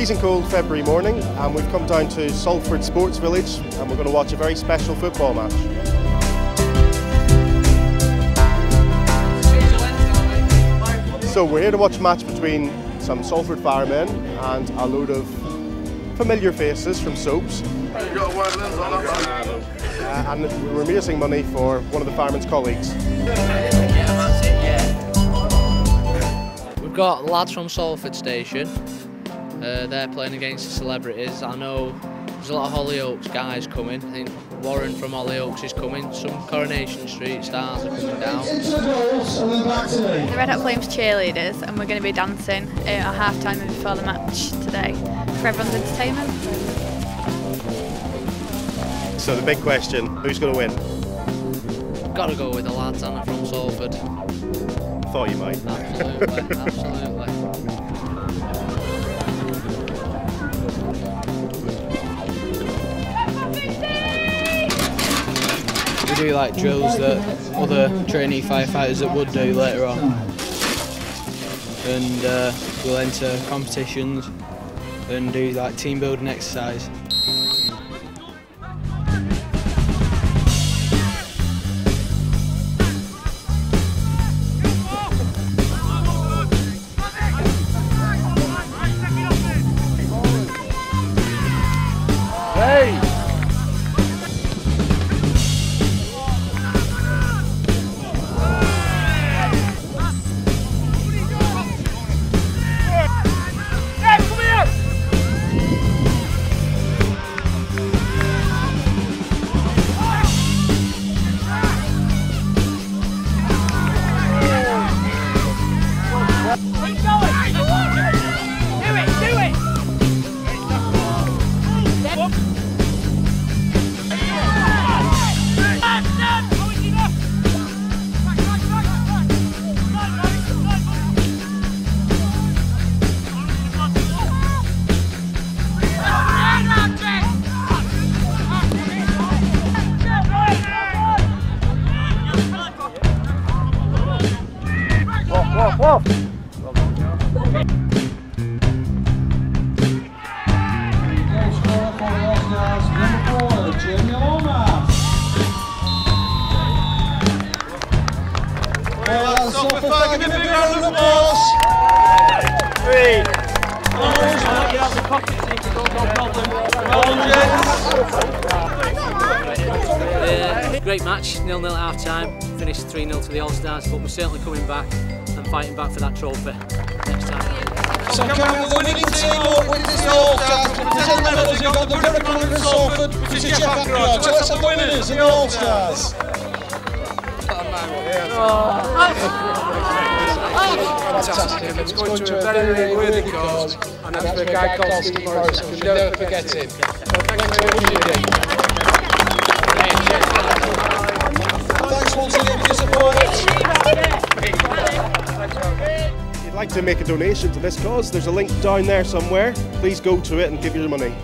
freezing cold February morning, and we've come down to Salford Sports Village, and we're going to watch a very special football match. So we're here to watch a match between some Salford firemen and a load of familiar faces from soaps. You got a wide lens on that. And we're raising money for one of the firemen's colleagues. We've got lads from Salford Station. They're playing against the celebrities. I know there's a lot of Hollyoaks guys coming. I think Warren from Hollyoaks is coming. Some Coronation Street stars are coming down. The Red Hot Flames cheerleaders, and we're going to be dancing at half-time before the match today for everyone's entertainment. So the big question, who's going to win? Got to go with the lads, Anna from Salford. Thought you might. Absolutely, absolutely. We do like drills that other trainee firefighters that would do later on, and we'll enter competitions and do like team building exercise. Hey! Whoa! Great match, 0-0 at half time, finished 3-0 to the All-Stars, but we're certainly coming back and fighting back for that trophy next time. So can we winning team up with this All-Stars? Ten medals, we've got the miracle in Salford, which is Jeff Ackroyd, so that's the winners in the All-Stars. Fantastic, it's going to a very worthy cause, and that's for a guy called Steve Morrison, we can never forget him. So thanks very much indeed. If you'd like to make a donation to this cause, there's a link down there somewhere. Please go to it and give your money.